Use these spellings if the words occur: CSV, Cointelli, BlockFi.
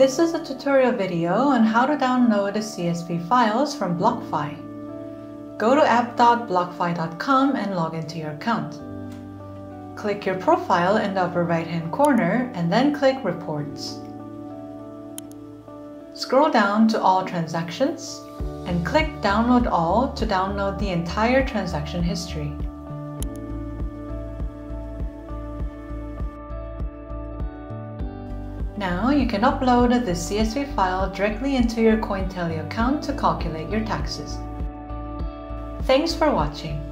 This is a tutorial video on how to download the CSV files from BlockFi. Go to app.blockfi.com and log into your account. Click your profile in the upper right-hand corner and then click Reports. Scroll down to All Transactions and click Download All to download the entire transaction history. Now you can upload the CSV file directly into your Cointelli account to calculate your taxes. Thanks for watching.